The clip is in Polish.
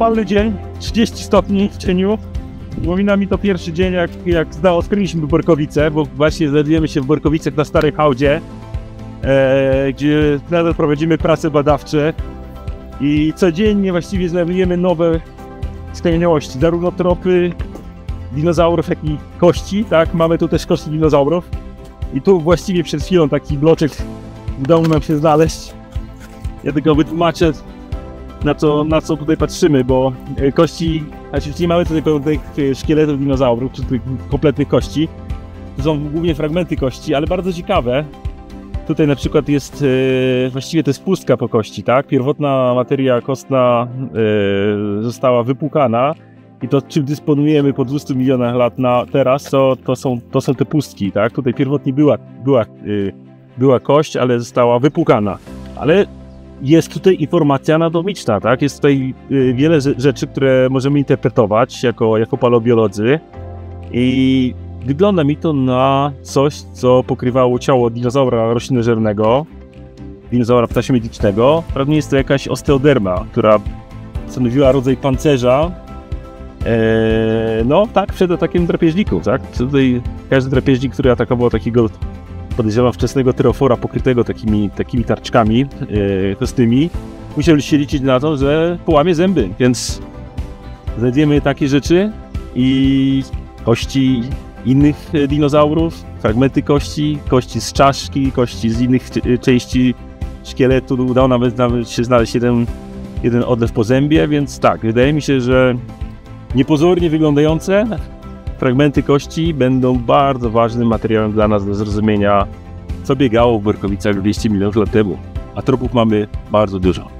upalny dzień, 30 stopni w cieniu. Przypomina mi to pierwszy dzień, jak odkryliśmy Borkowice, bo właśnie znajdujemy się w Borkowicach na Starej Hałdzie, gdzie nadal prowadzimy prace badawcze i codziennie właściwie znajdujemy nowe skamieniałości, zarówno tropy dinozaurów, jak i kości, tak? Mamy tu też kości dinozaurów i tu właściwie przed chwilą taki bloczek udało nam się znaleźć. Ja tylko wytłumaczę, na co tutaj patrzymy, bo kości, znaczy nie mamy tutaj pełnych szkieletów dinozaurów, czy tych kompletnych kości. To są głównie fragmenty kości, ale bardzo ciekawe. Tutaj na przykład jest, właściwie to jest pustka po kości, tak? Pierwotna materia kostna została wypłukana i to, czym dysponujemy po 200 milionach lat na teraz, to są te pustki, tak? Tutaj pierwotnie była kość, ale została wypłukana. Ale jest tutaj informacja anatomiczna, tak? Jest tutaj wiele rzeczy, które możemy interpretować jako paleobiolodzy i wygląda mi to na coś, co pokrywało ciało dinozaura roślinożernego, dinozaura ptasiomedlicznego. Prawdopodobnie jest to jakaś osteoderma, która stanowiła rodzaj pancerza, no tak, przed atakiem drapieżników, tak? Tutaj każdy drapieżnik, który atakował takiego, podejrzewam, wczesnego tyrofora pokrytego takimi tarczkami kostymi, musiał się liczyć na to, że połamie zęby, więc znajdziemy takie rzeczy i kości innych dinozaurów, fragmenty kości, kości z czaszki, kości z innych części szkieletu. Udało nawet się znaleźć jeden odlew po zębie, więc tak, wydaje mi się, że niepozornie wyglądające fragmenty kości będą bardzo ważnym materiałem dla nas do zrozumienia, co biegało w Borkowicach 200 milionów lat temu, a tropów mamy bardzo dużo.